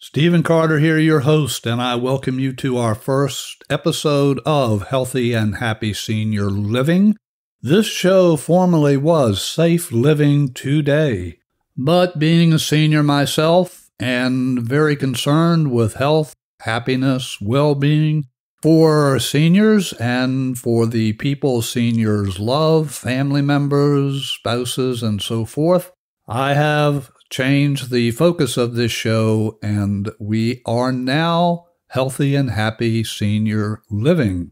Stephen Carter here, your host, and I welcome you to our first episode of Healthy and Happy Senior Living. This show formerly was Safe Living Today, but being a senior myself and very concerned with health, happiness, well-being for seniors and for the people seniors love, family members, spouses, and so forth, I have changed the focus of this show, and we are now Healthy and Happy Senior Living.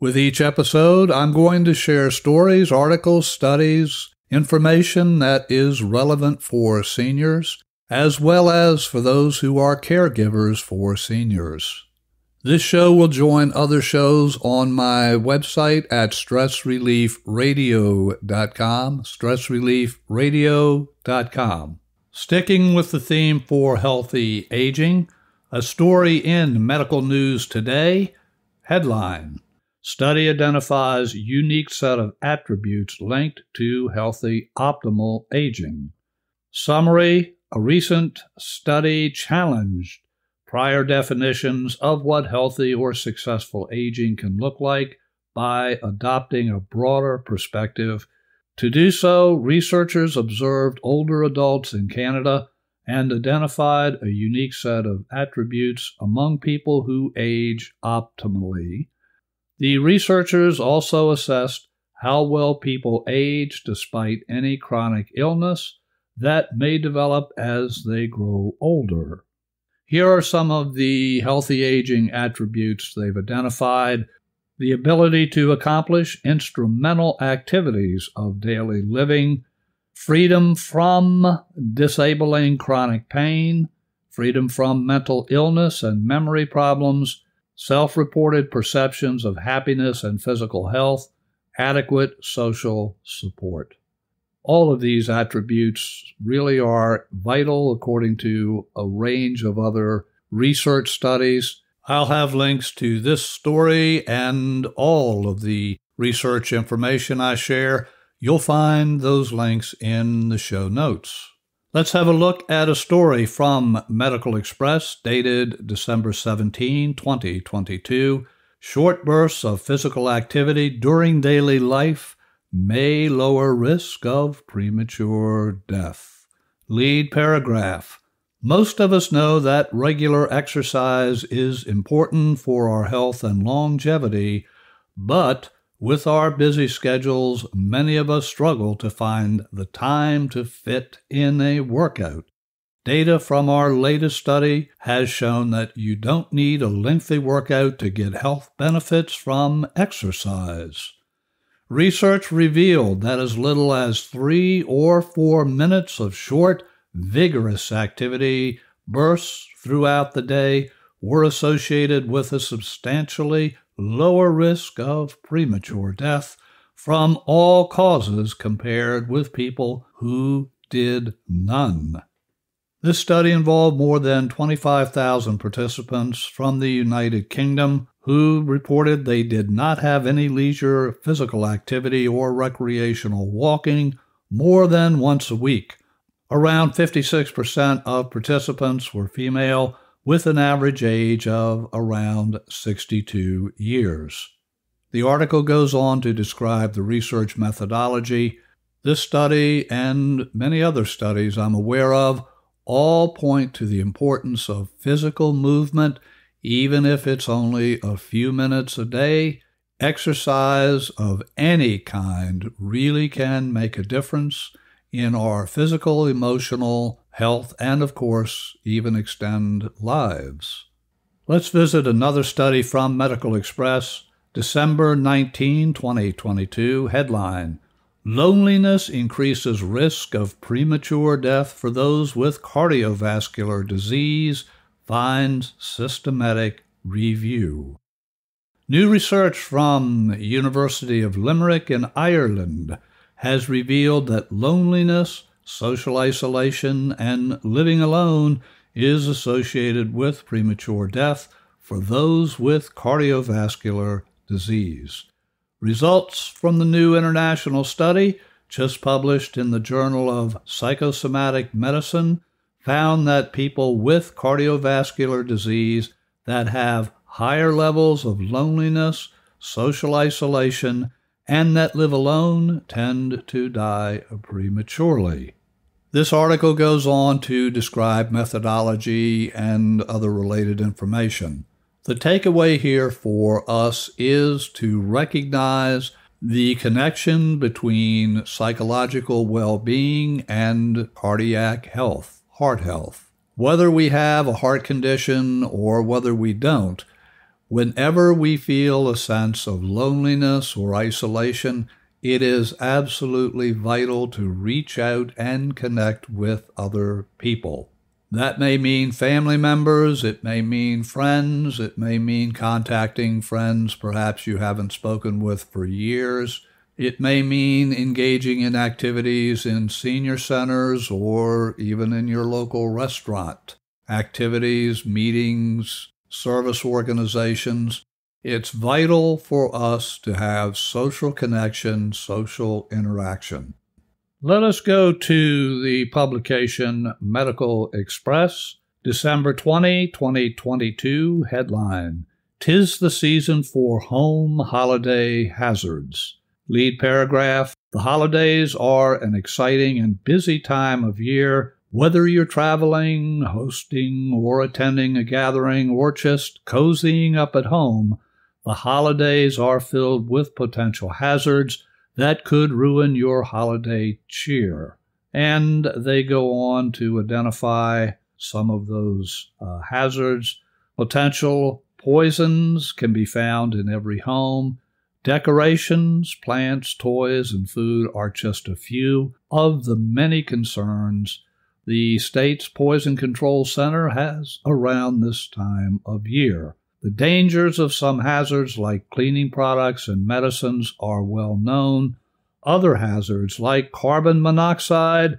With each episode, I'm going to share stories, articles, studies, information that is relevant for seniors, as well as for those who are caregivers for seniors. This show will join other shows on my website at stressreliefradio.com, stressreliefradio.com. Sticking with the theme for healthy aging, a story in Medical News Today, headline: Study identifies unique set of attributes linked to healthy optimal aging. Summary: a recent study challenged prior definitions of what healthy or successful aging can look like by adopting a broader perspective. To do so, researchers observed older adults in Canada and identified a unique set of attributes among people who age optimally. The researchers also assessed how well people age despite any chronic illness that may develop as they grow older. Here are some of the healthy aging attributes they've identified: the ability to accomplish instrumental activities of daily living, freedom from disabling chronic pain, freedom from mental illness and memory problems, self-reported perceptions of happiness and physical health, adequate social support. All of these attributes really are vital according to a range of other research studies. I'll have links to this story and all of the research information I share. You'll find those links in the show notes. Let's have a look at a story from Medical Express dated December 17, 2022. Short bursts of physical activity during daily life may lower risk of premature death. Lead paragraph: most of us know that regular exercise is important for our health and longevity, but with our busy schedules, many of us struggle to find the time to fit in a workout. Data from our latest study has shown that you don't need a lengthy workout to get health benefits from exercise. Research revealed that as little as 3 or 4 minutes of short, vigorous activity bursts throughout the day were associated with a substantially lower risk of premature death from all causes compared with people who did none. This study involved more than 25,000 participants from the United Kingdom who reported they did not have any leisure, physical activity, or recreational walking more than once a week. Around 56% of participants were female, with an average age of around 62 years. The article goes on to describe the research methodology. This study and many other studies I'm aware of all point to the importance of physical movement, even if it's only a few minutes a day. Exercise of any kind really can make a difference in our physical, emotional health, and of course, even extend lives. Let's visit another study from Medical Express, December 19, 2022, headline: loneliness increases risk of premature death for those with cardiovascular disease, finds systematic review. New research from University of Limerick in Ireland has revealed that loneliness, social isolation, and living alone is associated with premature death for those with cardiovascular disease. Results from the new international study, just published in the Journal of Psychosomatic Medicine, found that people with cardiovascular disease that have higher levels of loneliness, social isolation, and that live alone tend to die prematurely. This article goes on to describe methodology and other related information. The takeaway here for us is to recognize the connection between psychological well-being and cardiac health, heart health. Whether we have a heart condition or whether we don't, whenever we feel a sense of loneliness or isolation, it is absolutely vital to reach out and connect with other people. That may mean family members, it may mean friends, it may mean contacting friends perhaps you haven't spoken with for years. It may mean engaging in activities in senior centers or even in your local restaurant. Activities, meetings, service organizations. It's vital for us to have social connection, social interaction. Let us go to the publication Medical Express, December 20, 2022, headline, "'Tis the Season for Home Holiday Hazards." Lead paragraph, "The holidays are an exciting and busy time of year, whether you're traveling, hosting, or attending a gathering, or just cozying up at home, the holidays are filled with potential hazards that could ruin your holiday cheer." And they go on to identify some of those hazards. Potential poisons can be found in every home. Decorations, plants, toys, and food are just a few of the many concerns the state's Poison Control Center has around this time of year. The dangers of some hazards like cleaning products and medicines are well known. Other hazards like carbon monoxide,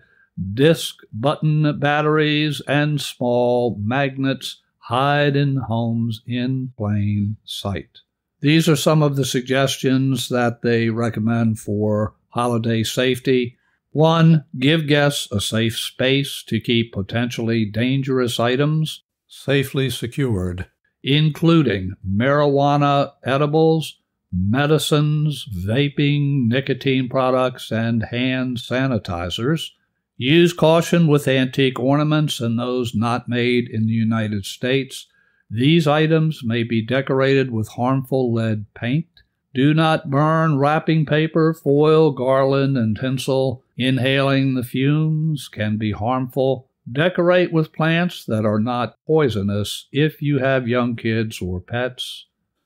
disc button batteries, and small magnets hide in homes in plain sight. These are some of the suggestions that they recommend for holiday safety. 1. Give guests a safe space to keep potentially dangerous items safely secured, including marijuana edibles, medicines, vaping, nicotine products, and hand sanitizers. Use caution with antique ornaments and those not made in the United States. These items may be decorated with harmful lead paint. Do not burn wrapping paper, foil, garland, and tinsel. Inhaling the fumes can be harmful. Decorate with plants that are not poisonous if you have young kids or pets.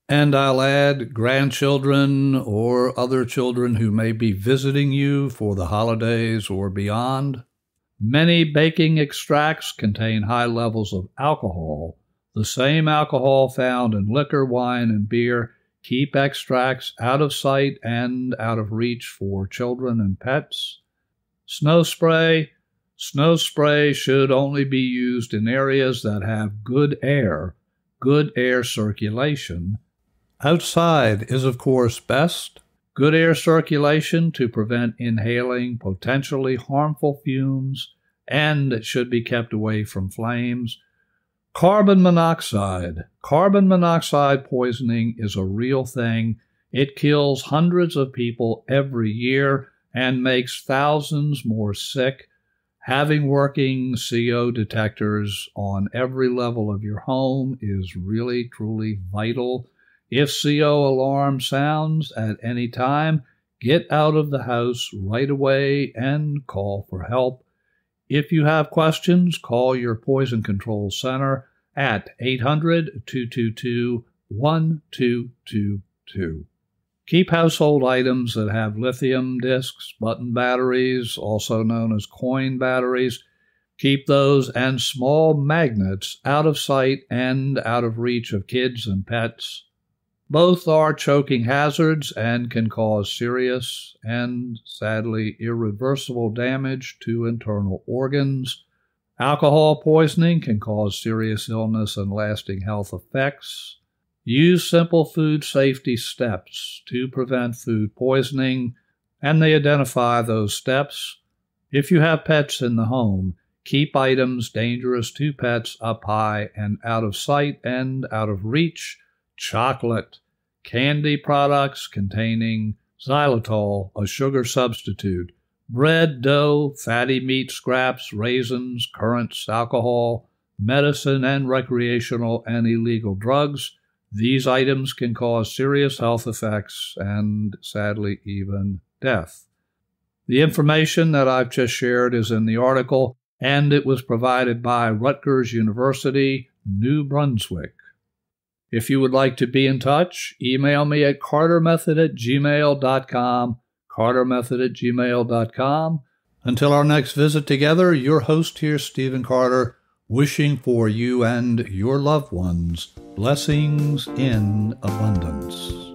And I'll add, grandchildren or other children who may be visiting you for the holidays or beyond. Many baking extracts contain high levels of alcohol. The same alcohol found in liquor, wine, and beer. Keep extracts out of sight and out of reach for children and pets. Snow spray. Snow spray should only be used in areas that have good air circulation. Outside is, of course, best. Good air circulation to prevent inhaling potentially harmful fumes, and it should be kept away from flames. Carbon monoxide. Carbon monoxide poisoning is a real thing. It kills hundreds of people every year and makes thousands more sick. Having working CO detectors on every level of your home is really, truly vital. If CO alarm sounds at any time, get out of the house right away and call for help. If you have questions, call your Poison Control Center at 800-222-1222. Keep household items that have lithium discs, button batteries, also known as coin batteries. Keep those and small magnets out of sight and out of reach of kids and pets. Both are choking hazards and can cause serious and, sadly, irreversible damage to internal organs. Alcohol poisoning can cause serious illness and lasting health effects. Use simple food safety steps to prevent food poisoning, and they identify those steps. If you have pets in the home, Keep items dangerous to pets up high and out of sight and out of reach. Chocolate. Candy products containing xylitol, a sugar substitute. Bread, dough, fatty meat scraps, raisins, currants, alcohol, medicine, and recreational and illegal drugs. These items can cause serious health effects and, sadly, even death. The information that I've just shared is in the article, and it was provided by Rutgers University-New Brunswick. If you would like to be in touch, email me at cartermethod@gmail.com, cartermethod@gmail.com. Until our next visit together, your host here, Stephen Carter, wishing for you and your loved ones blessings in abundance.